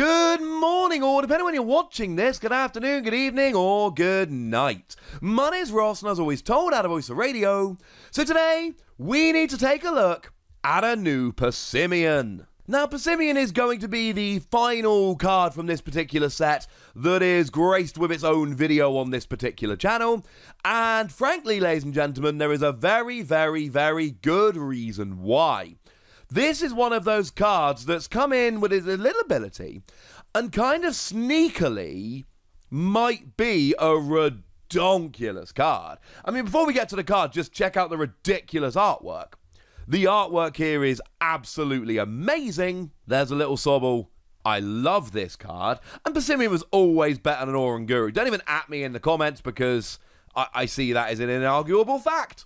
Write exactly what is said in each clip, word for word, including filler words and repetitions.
Good morning, or depending on when you're watching this, good afternoon, good evening, or good night. My name's Ross, and as always told, out of voice of radio. So today, we need to take a look at a new Passimian. Now, Passimian is going to be the final card from this particular set that is graced with its own video on this particular channel. And frankly, ladies and gentlemen, there is a very, very, very good reason why. This is one of those cards that's come in with its little ability and kind of sneakily might be a redonkulous card. I mean, before we get to the card, just check out the ridiculous artwork. The artwork here is absolutely amazing. There's a little Sobble. I love this card. And Passimian was always better than Oranguru. Don't even at me in the comments because I, I see that as an inarguable fact.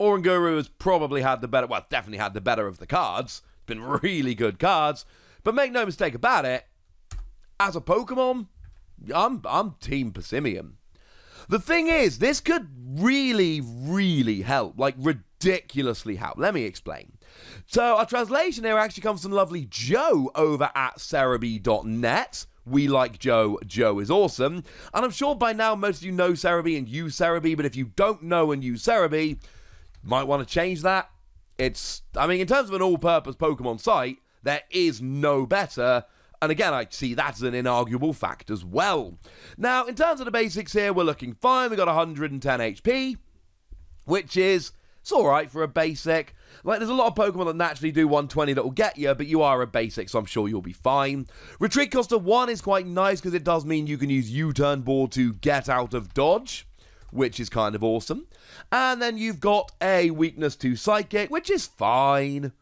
Oranguru has probably had the better, well, definitely had the better of the cards. It's been really good cards. But make no mistake about it, as a Pokemon, I'm, I'm Team Passimian. The thing is, this could really, really help. Like, ridiculously help. Let me explain. So, our translation here actually comes from lovely Joe over at Serebii dot net. We like Joe. Joe is awesome. And I'm sure by now most of you know Serebii and use Serebii, but if you don't know and use Serebii, might want to change that. It's, I mean, in terms of an all-purpose Pokemon site, there is no better. And again, I see that's an inarguable fact as well. Now, in terms of the basics here, we're looking fine. We've got one hundred ten H P, which is, it's all right for a basic. Like, there's a lot of Pokemon that naturally do one twenty that will get you, but you are a basic, so I'm sure you'll be fine. Retreat cost of one is quite nice because it does mean you can use U-turn ball to get out of dodge, which is kind of awesome. And then you've got a weakness to Psychic, which is fine.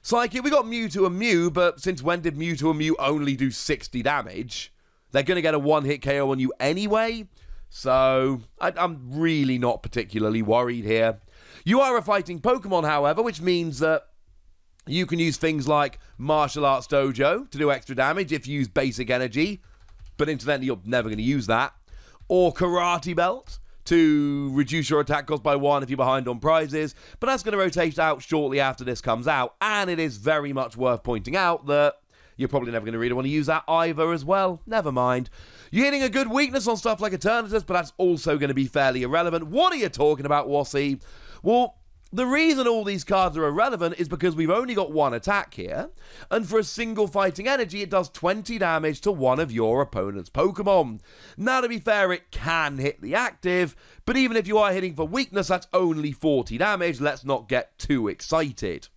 Psychic, we got Mewtwo and Mew, but since when did Mewtwo and Mew only do sixty damage? They're going to get a one-hit K O on you anyway, so I, I'm really not particularly worried here. You are a fighting Pokemon, however, which means that you can use things like Martial Arts Dojo to do extra damage if you use Basic Energy, but incidentally, you're never going to use that, or Karate Belt to reduce your attack cost by one if you're behind on prizes, but that's going to rotate out shortly after this comes out, and it is very much worth pointing out that you're probably never going to really want to use that either as well. Never mind. You're hitting a good weakness on stuff like Eternatus, but that's also going to be fairly irrelevant. What are you talking about, Wassy? Well, the reason all these cards are irrelevant is because we've only got one attack here, and for a single fighting energy, it does twenty damage to one of your opponent's Pokemon. Now, to be fair, it can hit the active, but even if you are hitting for weakness, that's only forty damage. Let's not get too excited.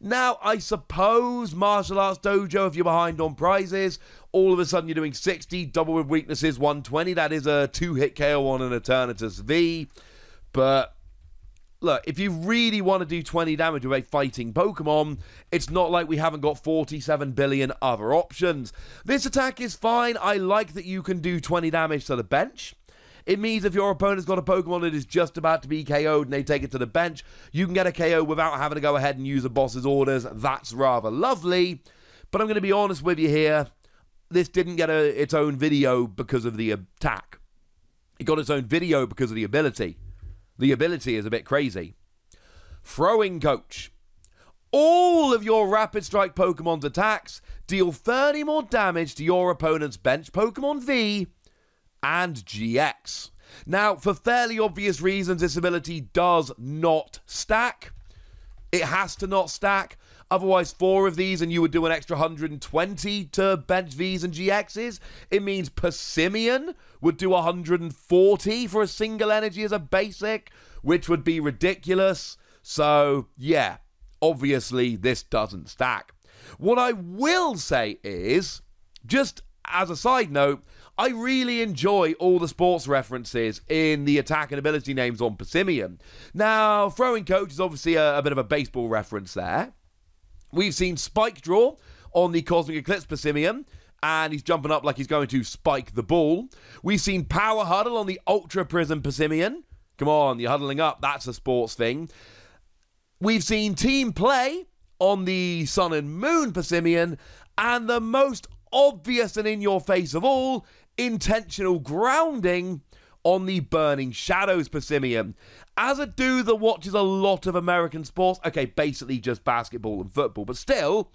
Now, I suppose Martial Arts Dojo, if you're behind on prizes, all of a sudden you're doing sixty, double with weaknesses, one twenty. That is a two-hit K O on an Eternatus V, but look, if you really want to do twenty damage with a fighting Pokemon, it's not like we haven't got forty-seven billion other options. This attack is fine. I like that you can do twenty damage to the bench. It means if your opponent's got a Pokemon that is just about to be K O'd and they take it to the bench, you can get a K O without having to go ahead and use a boss's orders. That's rather lovely. But I'm going to be honest with you here. This didn't get a, its own video because of the attack. It got its own video because of the ability. The ability is a bit crazy. Throwing Coach. All of your Rapid Strike Pokemon's attacks deal thirty more damage to your opponent's bench Pokemon V and G X. Now, for fairly obvious reasons, this ability does not stack. It has to not stack. Otherwise, four of these and you would do an extra one hundred twenty to bench Vs and G Xs. It means Passimian would do one hundred forty for a single energy as a basic, which would be ridiculous. So, yeah, obviously this doesn't stack. What I will say is, just as a side note, I really enjoy all the sports references in the attack and ability names on Passimian. Now, Throwing Coach is obviously a, a bit of a baseball reference there. We've seen Spike Draw on the Cosmic Eclipse Passimian, and he's jumping up like he's going to spike the ball. We've seen Power Huddle on the Ultra Prism Passimian. Come on, you're huddling up. That's a sports thing. We've seen Team Play on the Sun and Moon Passimian, and the most obvious and in-your-face of all, Intentional Grounding on the Burning Shadows Passimian. As a dude that watches a lot of American sports, okay, basically just basketball and football, but still,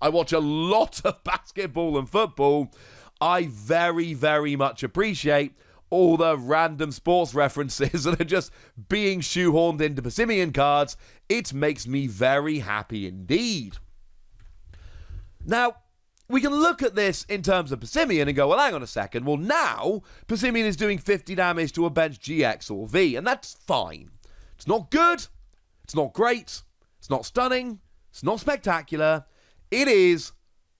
I watch a lot of basketball and football. I very, very much appreciate all the random sports references that are just being shoehorned into Passimian cards. It makes me very happy indeed. Now, we can look at this in terms of Passimian and go, well, hang on a second. Well, now, Passimian is doing fifty damage to a bench G X or V, and that's fine. It's not good. It's not great. It's not stunning. It's not spectacular. It is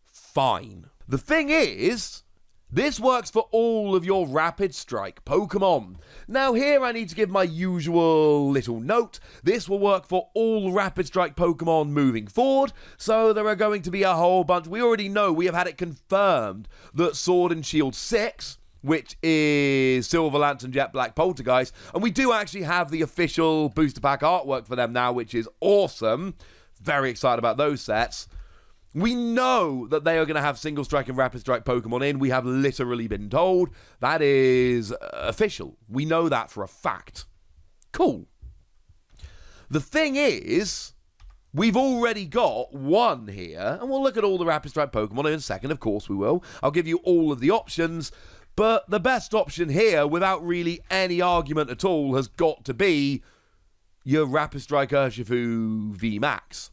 fine. The thing is, this works for all of your Rapid Strike Pokemon. Now here I need to give my usual little note. This will work for all Rapid Strike Pokemon moving forward, so there are going to be a whole bunch. We already know, we have had it confirmed, that Sword and Shield six, which is Silver Lance, Jet Black Poltergeist, and we do actually have the official booster pack artwork for them now, which is awesome. Very excited about those sets. We know that they are going to have Single Strike and Rapid Strike Pokemon in. We have literally been told. That is official. We know that for a fact. Cool. The thing is, we've already got one here. And we'll look at all the Rapid Strike Pokemon in a second. Of course we will. I'll give you all of the options. But the best option here, without really any argument at all, has got to be your Rapid Strike Urshifu V MAX.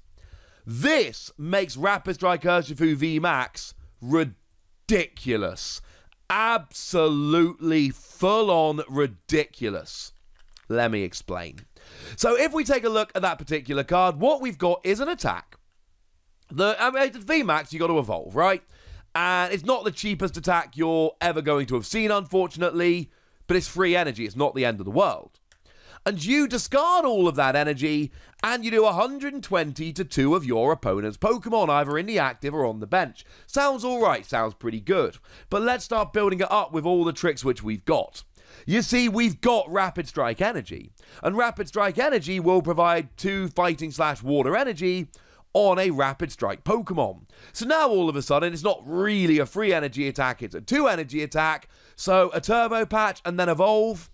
This makes Rapid Strike Urshifu V MAX ridiculous. Absolutely full-on ridiculous. Let me explain. So if we take a look at that particular card, what we've got is an attack. The, I mean, the V MAX, you've got to evolve, right? And it's not the cheapest attack you're ever going to have seen, unfortunately, but it's free energy. It's not the end of the world. And you discard all of that energy, and you do one hundred twenty to two of your opponent's Pokemon, either in the active or on the bench. Sounds alright, sounds pretty good. But let's start building it up with all the tricks which we've got. You see, we've got Rapid Strike Energy. And Rapid Strike Energy will provide two Fighting slash Water Energy on a Rapid Strike Pokemon. So now all of a sudden, it's not really a free energy attack, it's a two energy attack. So a Turbo Patch and then evolve.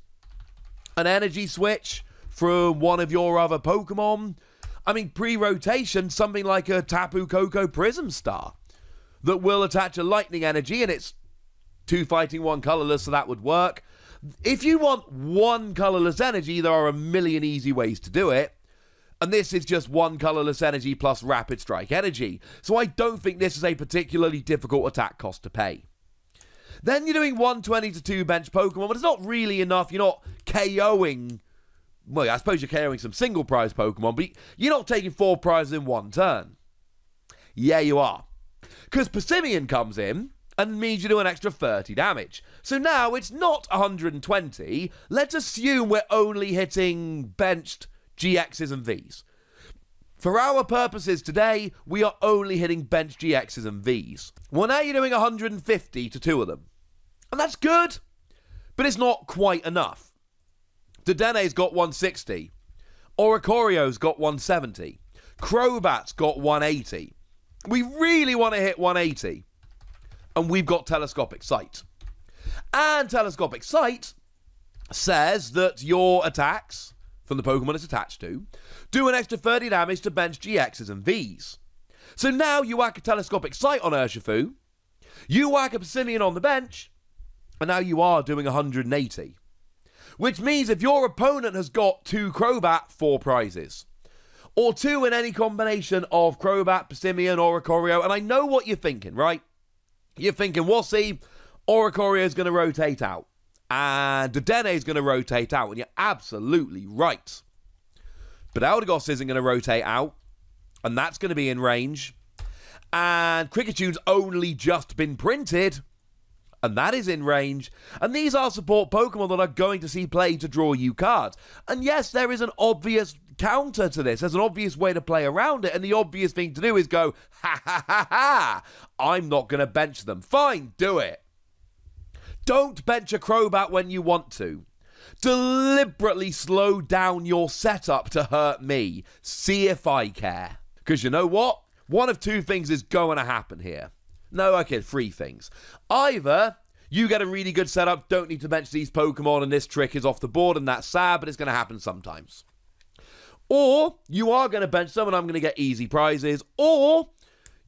An energy switch from one of your other Pokemon. I mean, pre-rotation, something like a Tapu Koko Prism Star that will attach a lightning energy, and it's two fighting, one colorless, so that would work. If you want one colorless energy, there are a million easy ways to do it. And this is just one colorless energy plus Rapid Strike Energy. So I don't think this is a particularly difficult attack cost to pay. Then you're doing one twenty to two bench Pokemon, but it's not really enough. You're not KOing, well, I suppose you're KOing some single prize Pokemon, but you're not taking four prizes in one turn. Yeah, you are. Because Passimian comes in and means you do an extra thirty damage. So now it's not one hundred twenty. Let's assume we're only hitting benched G Xs and Vs. For our purposes today, we are only hitting bench G Xs and Vs. Well, now you're doing one hundred fifty to two of them. And that's good, but it's not quite enough. Dedenne's got one sixty. Oricorio's got one seventy. Crobat's got one eighty. We really want to hit one eighty. And we've got Telescopic Sight. And Telescopic Sight says that your attacks from the Pokemon it's attached to, do an extra thirty damage to bench G Xs and Vs. So now you whack a Telescopic Sight on Urshifu, you whack a Passimian on the bench, and now you are doing one hundred eighty. Which means if your opponent has got two Crobat, four prizes. Or two in any combination of Crobat, Passimian, Oricorio, and I know what you're thinking, right? You're thinking, well, see, Oricorio's going to rotate out. And Dedenne is going to rotate out, and you're absolutely right. But Eldegoss isn't going to rotate out, and that's going to be in range. And Cricketune's only just been printed, and that is in range. And these are support Pokemon that are going to see play to draw you cards. And yes, there is an obvious counter to this. There's an obvious way to play around it, and the obvious thing to do is go, ha ha ha ha, I'm not going to bench them. Fine, do it. Don't bench a Crobat when you want to. Deliberately slow down your setup to hurt me. See if I care. Because you know what? One of two things is going to happen here. No, okay, three things. Either you get a really good setup, don't need to bench these Pokemon, and this trick is off the board, and that's sad, but it's going to happen sometimes. Or you are going to bench them, and I'm going to get easy prizes. Or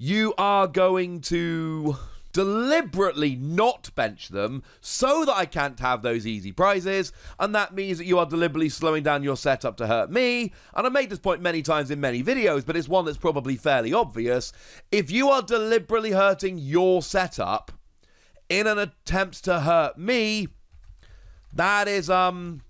you are going to deliberately not bench them so that I can't have those easy prizes, and that means that you are deliberately slowing down your setup to hurt me. And I've made this point many times in many videos, but it's one that's probably fairly obvious. If you are deliberately hurting your setup in an attempt to hurt me, that is um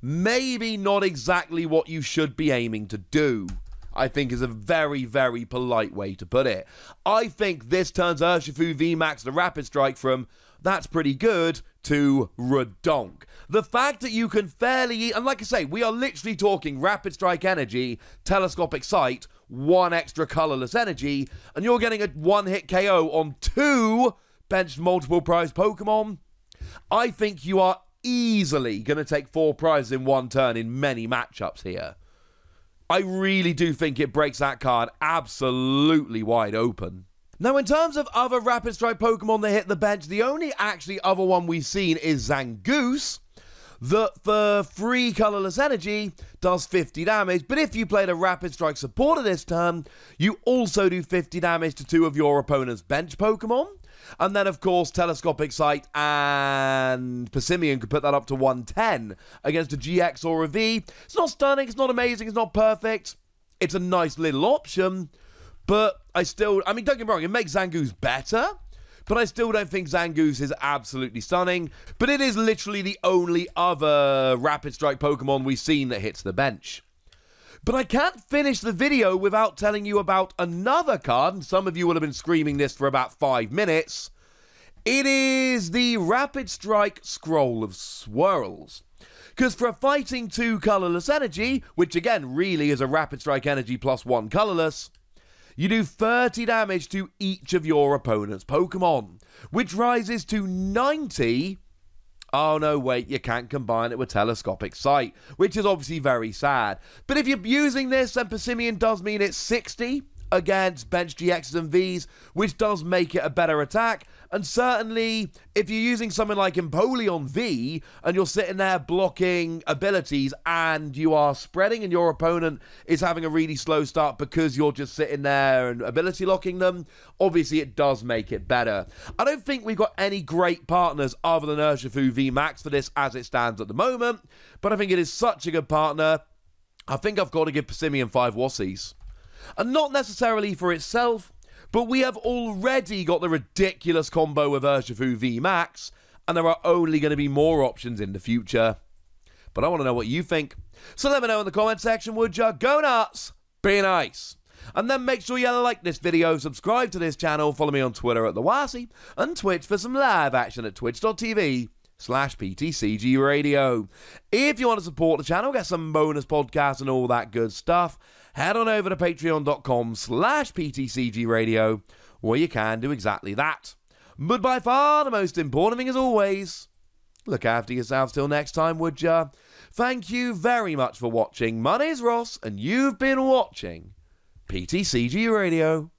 maybe not exactly what you should be aiming to do, I think, is a very, very polite way to put it. I think this turns Urshifu V MAX the Rapid Strike from that's pretty good to redonk. The fact that you can fairly, and like I say, we are literally talking Rapid Strike Energy, Telescopic Sight, one extra colourless energy, and you're getting a one-hit K O on two benched multiple prize Pokemon. I think you are easily going to take four prizes in one turn in many matchups here. I really do think it breaks that card absolutely wide open. Now, in terms of other Rapid Strike Pokemon that hit the bench, the only actually other one we've seen is Zangoose, that for free colourless energy does fifty damage, but if you played a Rapid Strike supporter this turn, you also do fifty damage to two of your opponent's bench Pokemon. And then, of course, Telescopic Sight and Passimian could put that up to one ten against a G X or a V. It's not stunning, it's not amazing, it's not perfect. It's a nice little option, but I still... I mean, don't get me wrong, it makes Zangoose better, but I still don't think Zangoose is absolutely stunning. But it is literally the only other Rapid Strike Pokemon we've seen that hits the bench. But I can't finish the video without telling you about another card, and some of you will have been screaming this for about five minutes. It is the Rapid Strike Scroll of Swirls. Because for a Fighting two colourless energy, which again really is a Rapid Strike Energy plus one colourless, you do thirty damage to each of your opponent's Pokemon, which rises to ninety... Oh, no, wait, you can't combine it with Telescopic Sight, which is obviously very sad. But if you're using this, then Passimian does mean it's sixty against bench G Xs and Vs, which does make it a better attack. And certainly, if you're using something like Empoleon V, and you're sitting there blocking abilities, and you are spreading, and your opponent is having a really slow start because you're just sitting there and ability locking them, obviously it does make it better. I don't think we've got any great partners other than Urshifu V MAX for this as it stands at the moment, but I think it is such a good partner. I think I've got to give Passimian five Wassies. And not necessarily for itself, but we have already got the ridiculous combo with Urshifu V MAX, and there are only going to be more options in the future. But I want to know what you think. So let me know in the comment section, would you? Go nuts! Be nice! And then make sure you like this video, subscribe to this channel, follow me on Twitter at TheWassie, and Twitch for some live action at twitch dot t v slash P T C G Radio. If you want to support the channel, get some bonus podcasts and all that good stuff, head on over to patreon dot com slash P T C G Radio, where you can do exactly that. But by far the most important thing, as always, look after yourselves till next time, would ya? Thank you very much for watching. My name's Ross, and you've been watching P T C G Radio.